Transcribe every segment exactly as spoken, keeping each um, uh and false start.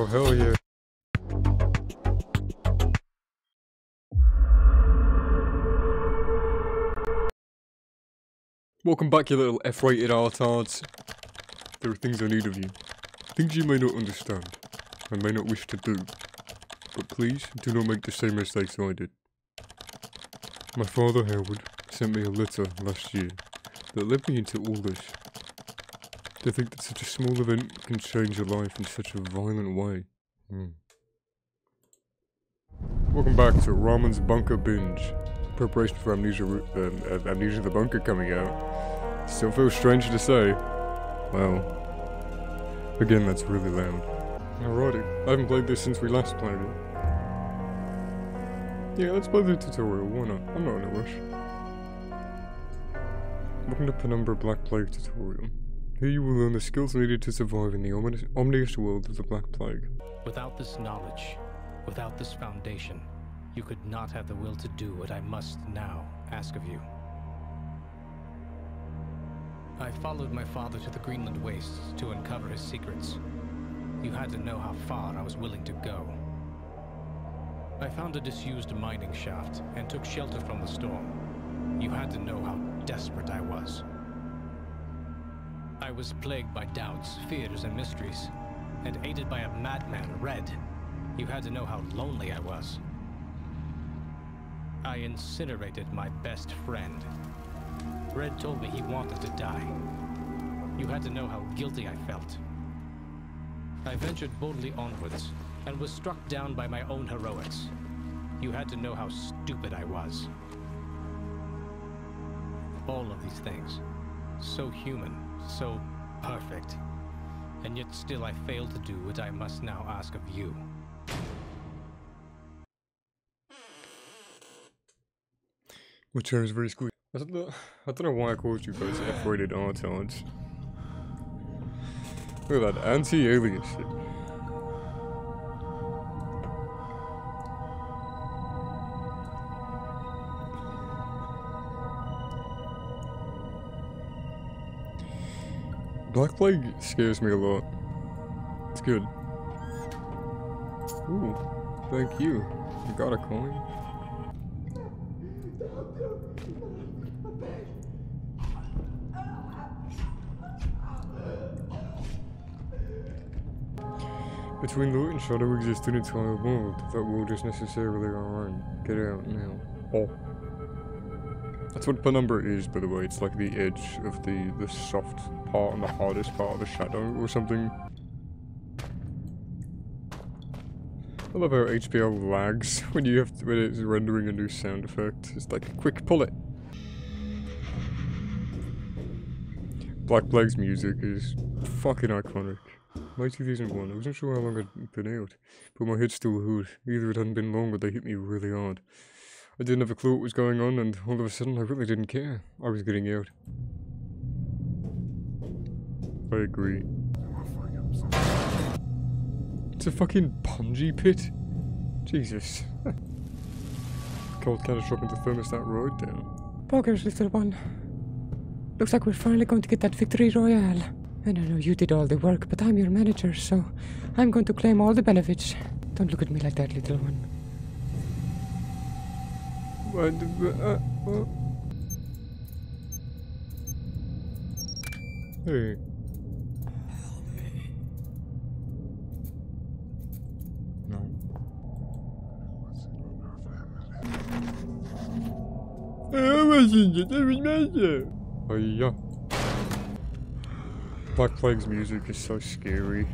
Oh, hell yeah. Welcome back, you little F-rated artards. There are things I need of you. Things you may not understand, and may not wish to do. But please, do not make the same mistakes I did. My father, Howard, sent me a letter last year that led me into all this. To think that such a small event can change your life in such a violent way. Mm. Welcome back to Ramen's Bunker Binge. Preparation for Amnesia, um, Amnesia: the Bunker coming out. Still feels strange to say. Well, again, that's really loud. Alrighty, I haven't played this since we last played it. Yeah, let's play the tutorial, why not? I'm not in a rush. Welcome to Penumbra Black Plague tutorial. Here you will learn the skills needed to survive in the ominous, ominous world of the Black Plague. Without this knowledge, without this foundation, you could not have the will to do what I must now ask of you. I followed my father to the Greenland wastes to uncover his secrets. You had to know how far I was willing to go. I found a disused mining shaft and took shelter from the storm. You had to know how desperate I was. I was plagued by doubts, fears, and mysteries, and aided by a madman, Red. You had to know how lonely I was. I incinerated my best friend. Red told me he wanted to die. You had to know how guilty I felt. I ventured boldly onwards, and was struck down by my own heroics. You had to know how stupid I was. All of these things, so human, so perfect, and yet still I failed to do what I must now ask of you. My chair is very squeaky. I don't know, I don't know why I called you guys F-rated artards. Look at that anti-alien shit. Black Plague scares me a lot. It's good. Ooh, thank you. You got a coin. Between light and shadow exists an entire world. That world is necessarily our own. Get out now. Oh. That's what Penumbra is, by the way. It's like the edge of the, the soft part and the hardest part of the shadow or something. I love how H B L lags when you have to, when it's rendering a new sound effect. It's like, quick, pull it! Black Plague's music is fucking iconic. May two thousand one, I wasn't sure how long I'd been out, but my head still hurt. Either it hadn't been long or they hit me really hard. I didn't have a clue what was going on, and all of a sudden I really didn't care. I was getting out. I agree. It's a fucking bungee pit? Jesus. Cold catastrophic to thermostat road down. Boggers, little one. Looks like we're finally going to get that victory royale. I don't know, you did all the work, but I'm your manager, so I'm going to claim all the benefits. Don't look at me like that, little one. What? Uh, what? Hey. Help me. No. I wasn't it, I was manager. Oh, yeah. Black Plague's music is so scary.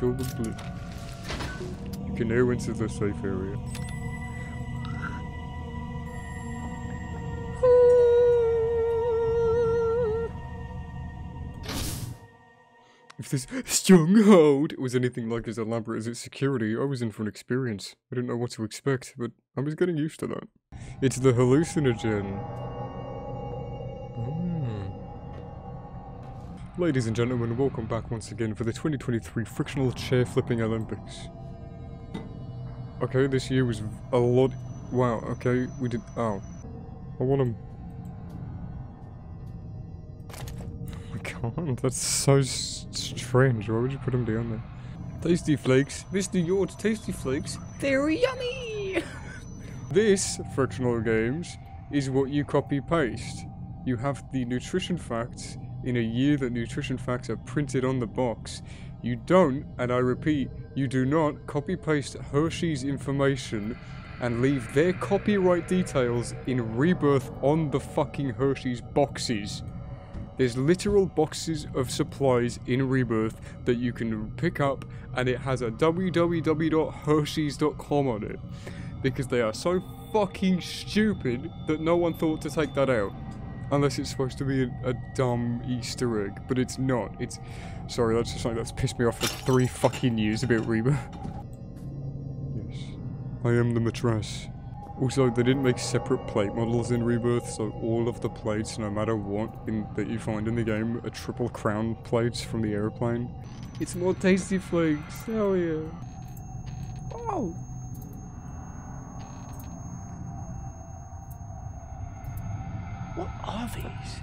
Filled with blue. You can now enter the safe area. If this stronghold was anything like as elaborate as its security, I was in for an experience. I didn't know what to expect, but I was getting used to that. It's the hallucinogen. Mm. Ladies and gentlemen, welcome back once again for the twenty twenty-three Frictional Chair Flipping Olympics. Okay, this year was a lot... Wow, okay, we did... Oh. I want to... God, that's so strange. Why would you put them down there? Tasty Flakes. Mister Yort's Tasty Flakes. They're yummy! This, Frictional Games, is what you copy-paste. You have the nutrition facts in a year that nutrition facts are printed on the box. You don't, and I repeat, you do not copy-paste Hershey's information and leave their copyright details in Rebirth on the fucking Hershey's boxes. There's literal boxes of supplies in Rebirth that you can pick up, and it has a w w w dot hershey's dot com on it. Because they are so fucking stupid that no one thought to take that out. Unless it's supposed to be a, a dumb Easter egg, but it's not. It's... Sorry, that's just something that's pissed me off for three fucking years about Rebirth. Yes. I am the mattress. Also, they didn't make separate plate models in Rebirth, so all of the plates, no matter what in, that you find in the game, are triple crown plates from the aeroplane. It's more Tasty Flakes, hell yeah. Oh! What are these?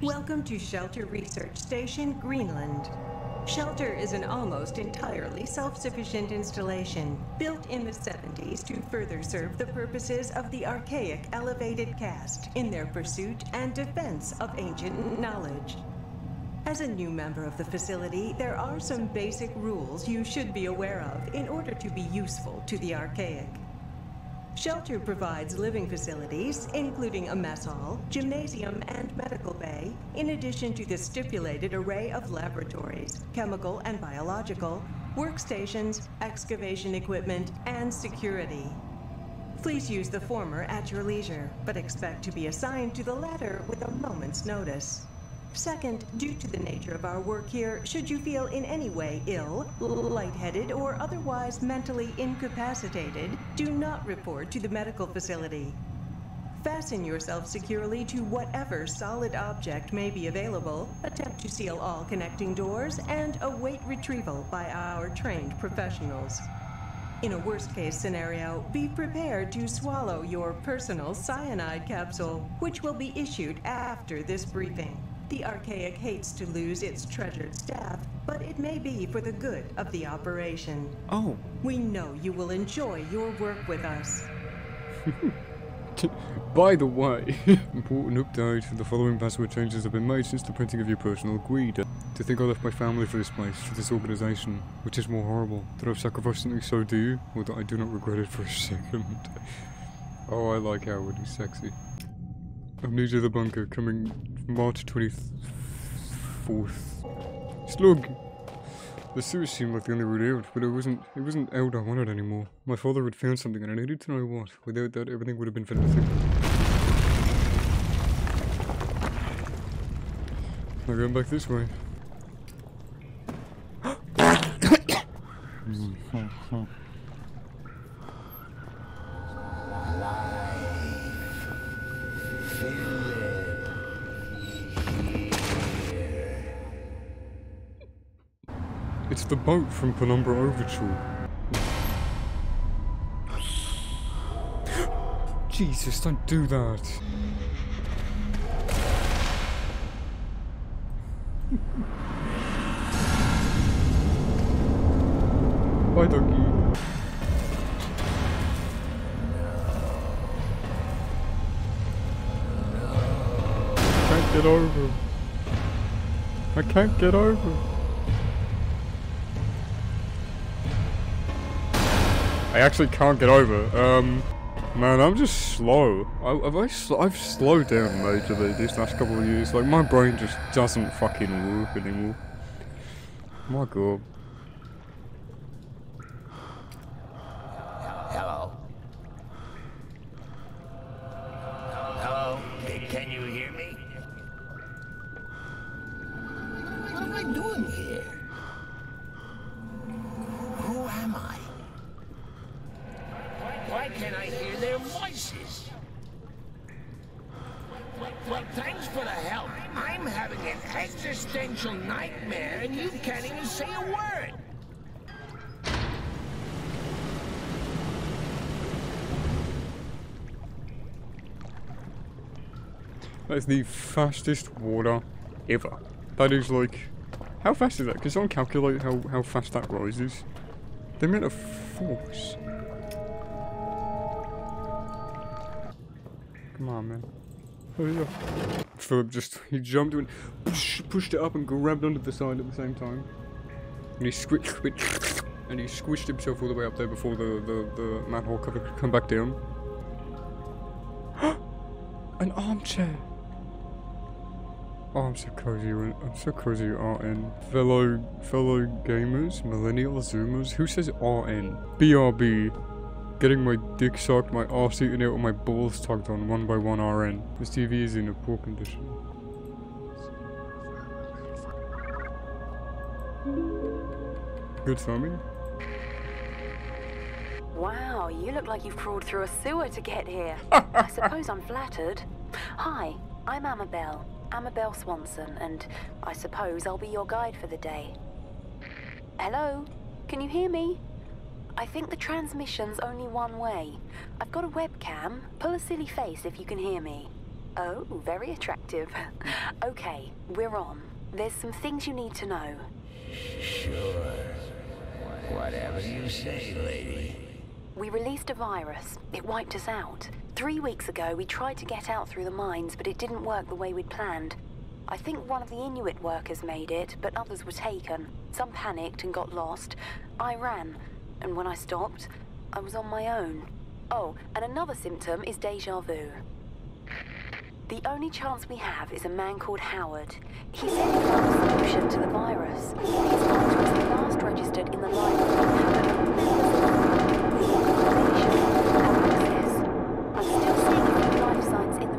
Welcome to Shelter Research Station, Greenland. Shelter is an almost entirely self-sufficient installation, built in the seventies to further serve the purposes of the archaic elevated caste in their pursuit and defense of ancient knowledge. As a new member of the facility, there are some basic rules you should be aware of in order to be useful to the archaic. Shelter provides living facilities, including a mess hall, gymnasium, and medical bay, in addition to the stipulated array of laboratories, chemical and biological, workstations, excavation equipment, and security. Please use the former at your leisure, but expect to be assigned to the latter with a moment's notice. Second, due to the nature of our work here, should you feel in any way ill, lightheaded, or otherwise mentally incapacitated, do not report to the medical facility. Fasten yourself securely to whatever solid object may be available, attempt to seal all connecting doors, and await retrieval by our trained professionals. In a worst-case scenario, be prepared to swallow your personal cyanide capsule, which will be issued after this briefing. The archaic hates to lose its treasured staff, but it may be for the good of the operation. Oh. We know you will enjoy your work with us. By the way, important update, the following password changes have been made since the printing of your personal guide. To think I left my family for this place, for this organisation, which is more horrible. That I've sacrificed something so dear, or that I do not regret it for a second. Oh, I like Howard, he's sexy. Amnesia: The Bunker, coming March twenty-fourth. Slug! The sewers seemed like the only route out, but it wasn't, it wasn't out I wanted anymore. My father had found something and I needed to know what. Without that, everything would have been for nothing. I'm going back this way. It's the boat from Penumbra Overture. Jesus, don't do that! Bye, doggy. I can't get over. I can't get over. I actually can't get over. Um, man, I'm just slow. I, have I sl I've slowed down majorly these last couple of years. Like, my brain just doesn't fucking work anymore. My god. Hello. places. Well, thanks for the help. I'm having an existential nightmare, and you can't even say a word. That's the fastest water ever. That is like... How fast is that? Can someone calculate how, how fast that rises? The amount of force. Come on, man. Hurry up. Philip just, he jumped and push, pushed it up and grabbed onto the side at the same time. And he squished, and he squished himself all the way up there before the, the, the manhole cover could come back down. An armchair! Oh, I'm so cozy, I'm so cozy you are in. Fellow, fellow gamers, millennial zoomers, who says R N? B R B. Getting my dick sucked, my arse eaten out, and my balls tugged on one by one R N. This T V is in a poor condition. Good timing. Wow, you look like you've crawled through a sewer to get here. I suppose I'm flattered. Hi, I'm Amabel, Amabel Swanson, and I suppose I'll be your guide for the day. Hello? Can you hear me? I think the transmission's only one way. I've got a webcam. Pull a silly face if you can hear me. Oh, very attractive. Okay, we're on. There's some things you need to know. Sure. Whatever you say, lady. We released a virus. It wiped us out. Three weeks ago, we tried to get out through the mines, but it didn't work the way we'd planned. I think one of the Inuit workers made it, but others were taken. Some panicked and got lost. I ran, and when I stopped, I was on my own. Oh, and another symptom is déjà vu. The only chance we have is a man called Howard. He said he found a solution to the virus. His virus was the last registered in the library.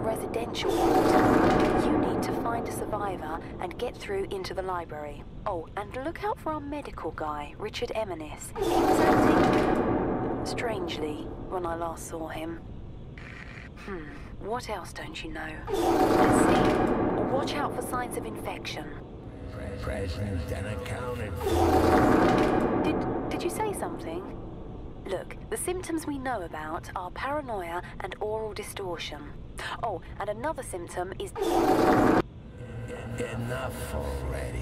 Residential water. You need to find a survivor and get through into the library. Oh, and look out for our medical guy, Richard Eminis. He was acting strangely when I last saw him. Hmm, what else don't you know? Let's see. Watch out for signs of infection. President unaccounted for. Did, did you say something? Look, the symptoms we know about are paranoia and oral distortion. Oh, and another symptom is... Enough already.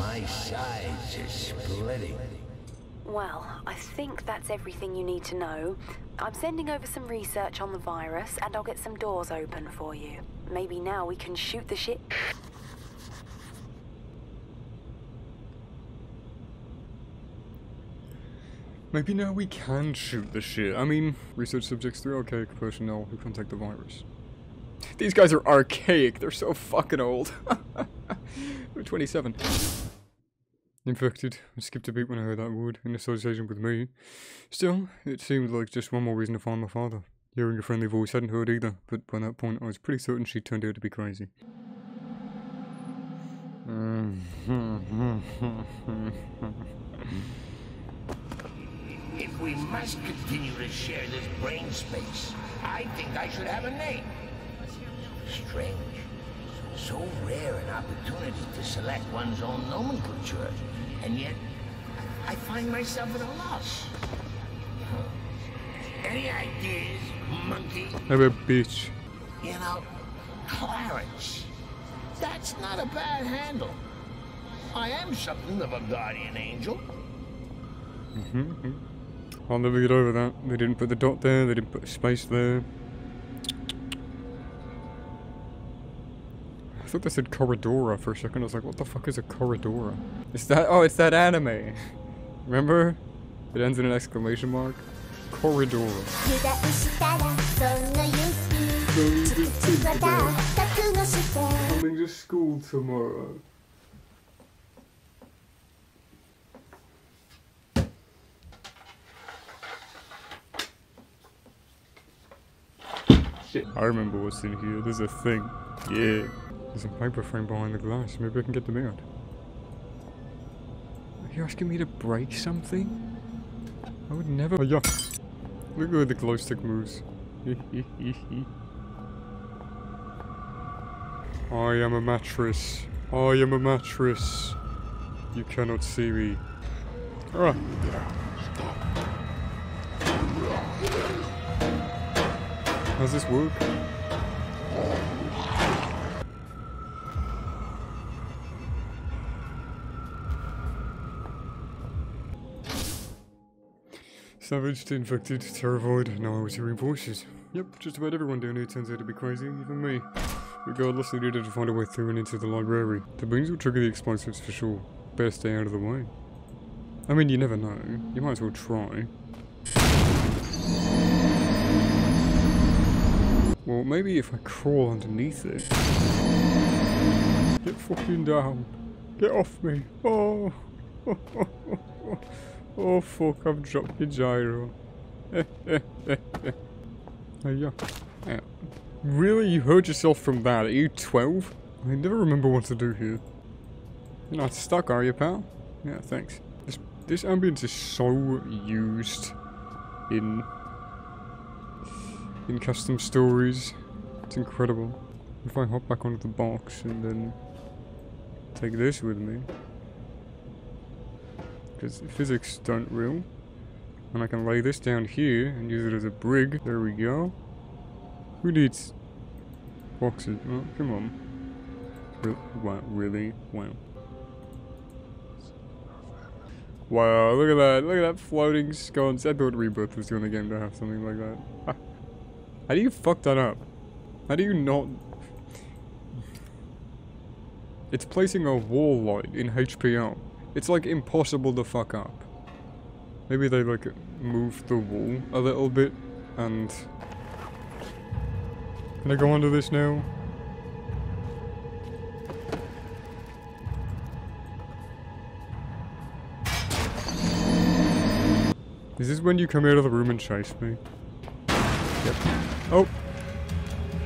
My sides are splitting. Well, I think that's everything you need to know. I'm sending over some research on the virus, and I'll get some doors open for you. Maybe now we can shoot the shit... Maybe now we can shoot the shit. I mean, research subjects through archaic personnel who contact the virus. These guys are archaic. They're so fucking old. They're twenty-seven. Infected. I skipped a beat when I heard that word in association with me. Still, it seemed like just one more reason to find my father. Hearing a friendly voice hadn't hurt either, but by that point I was pretty certain she turned out to be crazy. If we must continue to share this brain space, I think I should have a name. Strange. So rare an opportunity to select one's own nomenclature, and yet I find myself at a loss. Any ideas, monkey? I'm a bitch. You know, Clarence. That's not a bad handle. I am something of a guardian angel. Mm-hmm. I'll never get over that. They didn't put the dot there, they didn't put a space there. I thought they said Corridora for a second. I was like, what the fuck is a Corridora? It's that- oh, it's that anime! Remember? It ends in an exclamation mark. Corridora. Coming to school tomorrow. I remember what's in here. There's a thing. Yeah. There's a paper frame behind the glass. Maybe I can get them out. Are you asking me to break something? I would never. Oh, yeah. Look at where the glow stick moves. I am a mattress. I am a mattress. You cannot see me. Ah. Does this work? Savaged, infected, terrified, now I was hearing voices. Yep, just about everyone down here turns out to be crazy, even me. Regardless, I needed to find a way through and into the library. The beans will trigger the explosives for sure. Better stay out of the way. I mean, you never know. You might as well try. Well, maybe if I crawl underneath it. Get fucking down. Get off me. Oh. Oh fuck, I've dropped the gyro. Hey, yeah. Really? You heard yourself from that? Are you twelve? I never remember what to do here. You're not stuck, are you, pal? Yeah, thanks. This, this ambience is so used in, in custom stories. It's incredible. If I hop back onto the box and then take this with me. Because physics don't rule. And I can lay this down here and use it as a brig. There we go. Who needs boxes? Oh, come on. Re wow, really? Wow. Wow, look at that. Look at that floating sconce. I thought Rebirth was the only game to have something like that. How do you fuck that up? How do you not... It's placing a wall light in H P R. It's like impossible to fuck up. Maybe they like move the wall a little bit and... Can I go under this now? Is this when you come out of the room and chase me? Yep. Oh!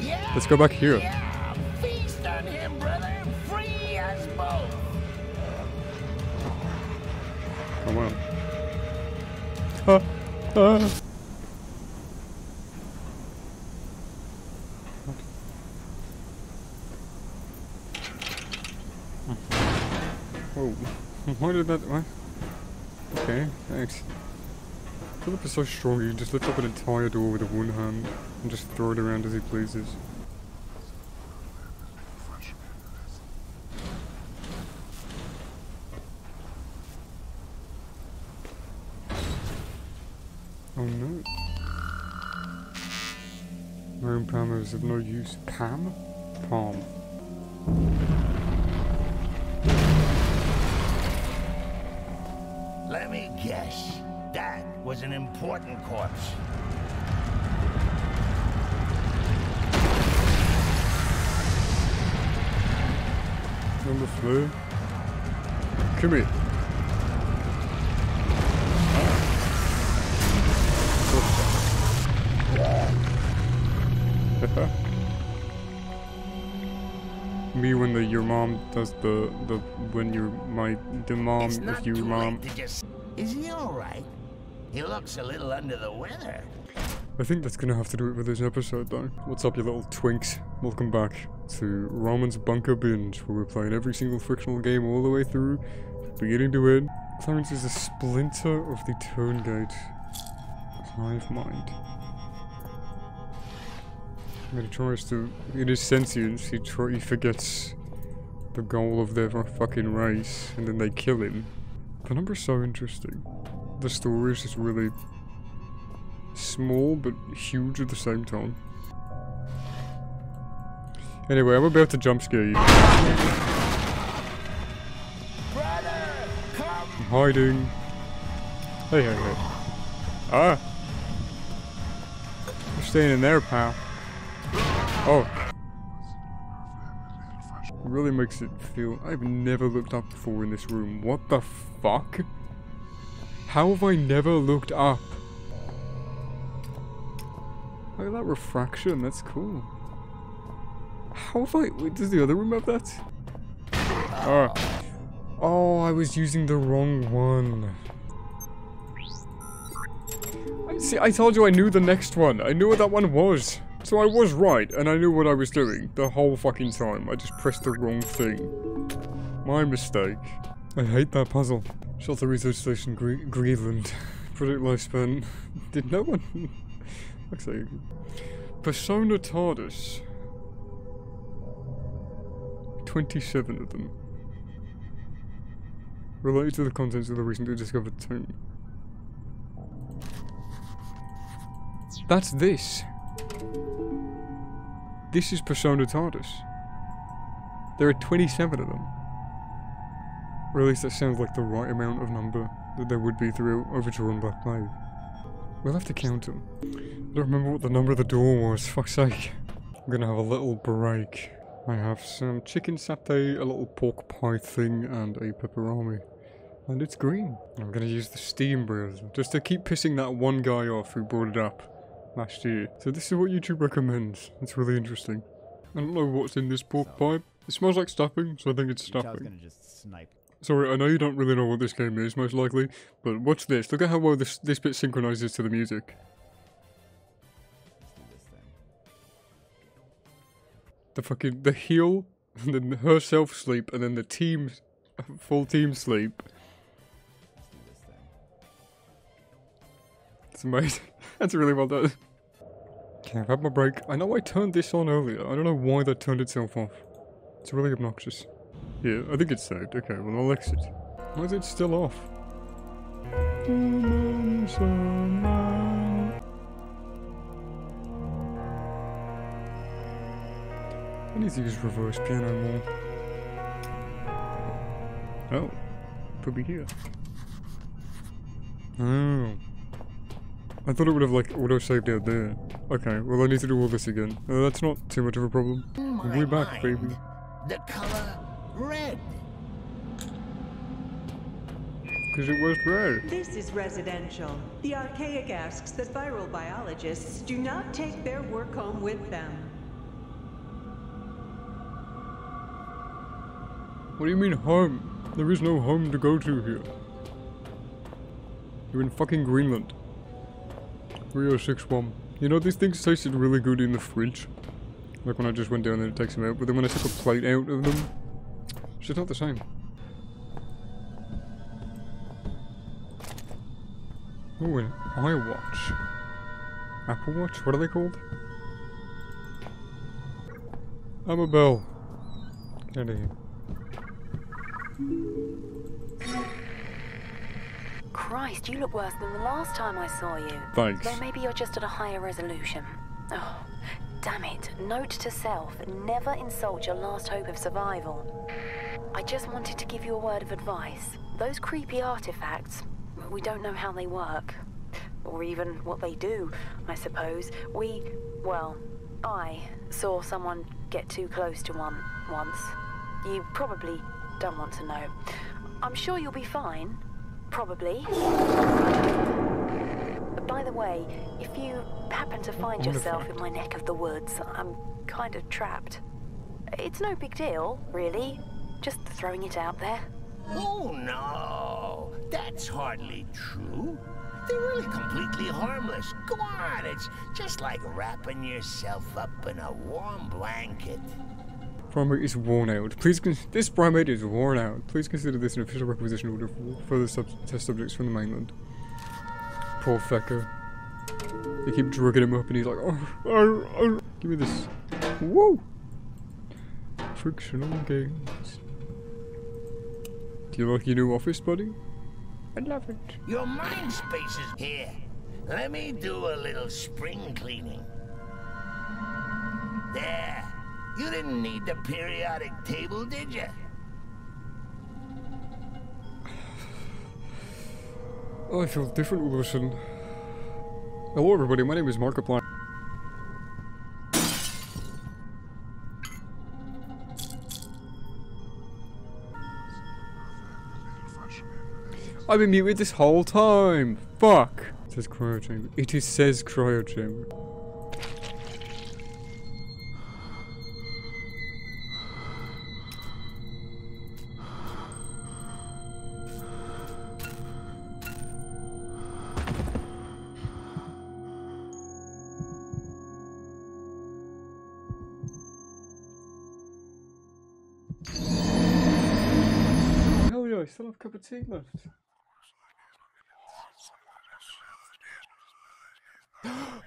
Yeah, let's go back here. Yeah. Feast on him, brother! Free us both! Oh wow. Ah, ah. Whoa. Why did that... Why? Okay, thanks. Philip is so strong he can just lift up an entire door with one hand and just throw it around as he pleases. Oh no. My own palm is of no use. Pam? Palm. Let me guess. That was an important corpse. Number three. Come here. Me when the your mom does the the when your my the mom if you mom. Just, is he all right? He looks a little under the weather. I think that's gonna have to do it for this episode though. What's up, you little twinks? Welcome back to Ramon's Bunker Binge, where we're playing every single frictional game all the way through, beginning to end. Clarence is a splinter of the Turngate hive mind. But he tries to, in his sentience, he, tr he forgets the goal of their fucking race, and then they kill him. Penumbra's so interesting. The story is just really small, but huge at the same time. Anyway, I'm about to jump scare you. Brother, come. I'm hiding. Hey, hey, hey. Ah! You're staying in there, pal. Oh. It really makes it feel... I've never looked up before in this room. What the fuck? How have I never looked up? Look at that refraction, that's cool. How have I... Wait, does the other room have that? Oh. Oh, I was using the wrong one. I See, I told you I knew the next one. I knew what that one was. So I was right, and I knew what I was doing the whole fucking time. I just pressed the wrong thing. My mistake. I hate that puzzle. Shelter Research Station, Gre Grieveland. Project Lifespan. Did no one... Looks like... Persona TARDIS. twenty-seven of them. Related to the contents of the recently discovered tomb. That's this. This is Persona TARDIS. There are twenty-seven of them. Or at least that sounds like the right amount of number that there would be through Overture and Black Plague. We'll have to count them. I don't remember what the number of the door was, fuck's sake. I'm gonna have a little break. I have some chicken satay, a little pork pie thing, and a pepperoni. And it's green. I'm gonna use the steam brew just to keep pissing that one guy off who brought it up last year. So this is what YouTube recommends. It's really interesting. I don't know what's in this pork pie. It smells like stuffing, so I think it's stuffing. Sorry, I know you don't really know what this game is, most likely, but watch this. Look at how well this, this bit synchronizes to the music. The fucking, the heel, and then her self-sleep, and then the team, full team sleep. It's amazing. That's really well done. Okay, I've had my break. I know I turned this on earlier. I don't know why that turned itself off. It's really obnoxious. Yeah, I think it's saved. Okay, well I'll exit. Why is it still off? I need to use reverse piano more. Oh, put me here. Oh, I thought it would have like auto-saved out there. Okay, well I need to do all this again. Uh, that's not too much of a problem. We're back, baby. The color red. Because it was red. This is residential. The archaic asks that viral biologists do not take their work home with them. What do you mean home? There is no home to go to here. You're in fucking Greenland. three oh six one. You know, these things tasted really good in the fridge. Like when I just went down there to take some out, but then when I took a plate out of them, it's just not the same. Ooh, an iWatch. Apple Watch? What are they called? Amabel. Get out of here. Christ, you look worse than the last time I saw you. Thanks. Though maybe you're just at a higher resolution. Oh, damn it. Note to self, never insult your last hope of survival. I just wanted to give you a word of advice. Those creepy artifacts, we don't know how they work. Or even what they do, I suppose. We, well, I saw someone get too close to one once. You probably... don't want to know. I'm sure you'll be fine. Probably. But by the way, if you happen to find yourself in my neck of the woods, I'm kind of trapped. It's no big deal, really. Just throwing it out there. Oh no! That's hardly true. They're really completely harmless. Come on, it's just like wrapping yourself up in a warm blanket. Primate is worn out. Please, this primate is worn out. Please consider this an official requisition order for further sub test subjects from the mainland. Poor fecker. They keep drugging him up, and he's like, oh, oh, oh. Give me this. Whoa. Frictional Games. Do you like your new office, buddy? I love it. Your mind space is here. Let me do a little spring cleaning. There. You didn't need the periodic table, did you? Oh, I feel different all of a sudden. Hello everybody, my name is Markiplier. I've been muted this whole time! Fuck! It says cryo chamber. It is says cryo chamber. I still have a cup of tea left. Oh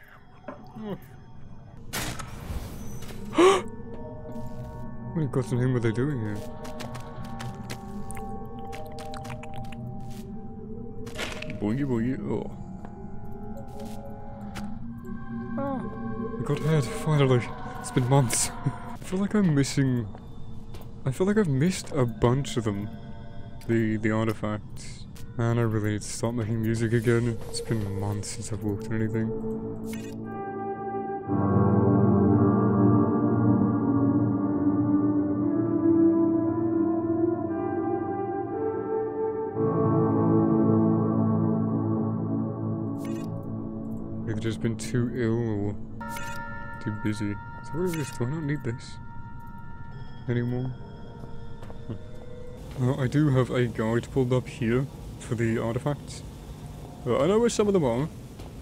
my God, and him, what are they doing here? Boogie boogie, oh. Ah. I got head, finally. It's been months. I feel like I'm missing... I feel like I've missed a bunch of them. The, the artifacts. Man, I really need to start making music again. It's been months since I've walked through anything. They've just been too ill or too busy. So what is this? Do I not need this anymore? Uh, I do have a guide pulled up here for the artifacts. Uh, I know where some of them are,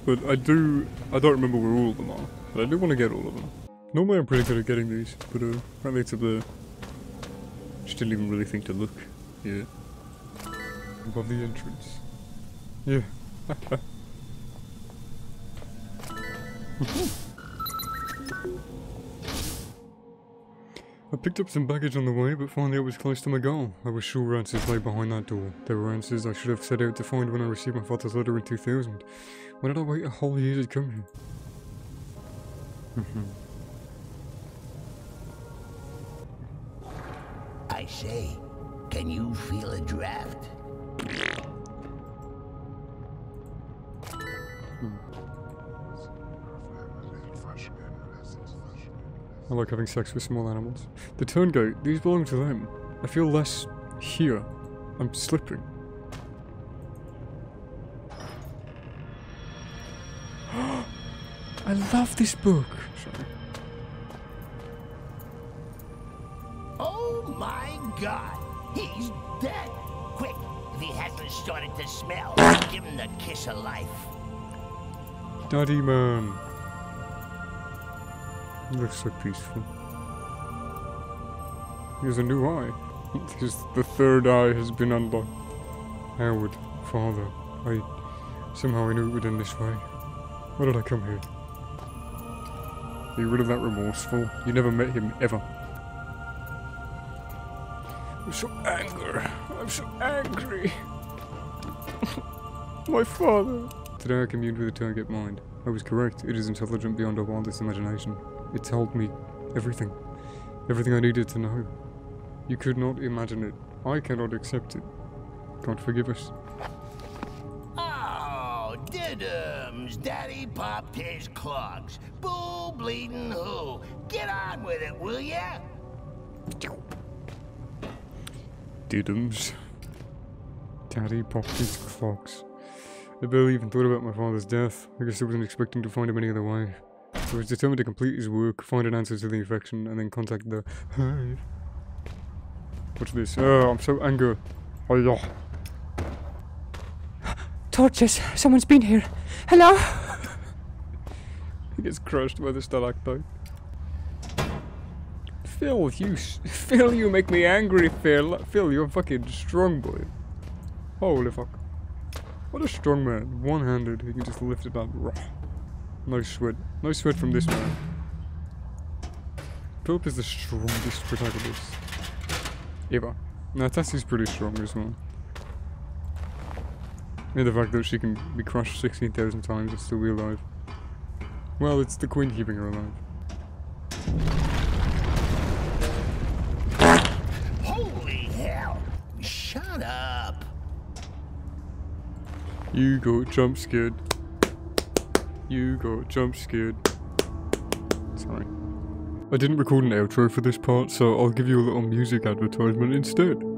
but I do... I don't remember where all of them are, but I do want to get all of them. Normally I'm pretty good at getting these, but uh, apparently it's up there. Just didn't even really think to look. Yeah. Above the entrance. Yeah. I picked up some baggage on the way, but finally I was close to my goal. I was sure answers lay behind that door. There were answers I should have set out to find when I received my father's letter in two thousand. Why did I wait a whole year to come here? I say, can you feel a draft? I like having sex with small animals. The turngate, these belong to them. I feel less here. I'm slipping. I love this book. Sorry. Oh my God, he's dead. Quick, if he hasn't started to smell, give him the kiss of life. Daddy man. He looks so peaceful. He has a new eye. His, the third eye has been unlocked. Howard, father, I... Somehow I knew it would end this way. Why did I come here? Are you rid of that remorseful? You never met him, ever. I'm so angry. I'm so angry. My father. Today I communed with a target mind. I was correct. It is intelligent beyond our wildest imagination. It told me everything. Everything I needed to know. You could not imagine it. I cannot accept it. God forgive us. Oh, diddums. Daddy popped his clogs. Bull bleeding hoo. Get on with it, will ya? Diddums. Daddy popped his clogs. I barely even thought about my father's death. I guess I wasn't expecting to find him any other way. I was determined to complete his work, find an answer to the infection, and then contact the... What's this? Oh, I'm so angry. Oh, yeah. Torches! Someone's been here. Hello? He gets crushed by the stalactite. Phil, you... Phil, you make me angry, Phil. Phil, you're a fucking strong boy. Holy fuck. What a strong man. One-handed. He can just lift it up. No sweat. No sweat from this man. Philip is the strongest protagonist ever. Now, Tassie's pretty strong as well. And the fact that she can be crushed sixteen thousand times and still be alive. Well, it's the queen keeping her alive. Holy hell! Shut up! You got jump scared. You got jump scared. Sorry. I didn't record an outro for this part, so I'll give you a little music advertisement instead.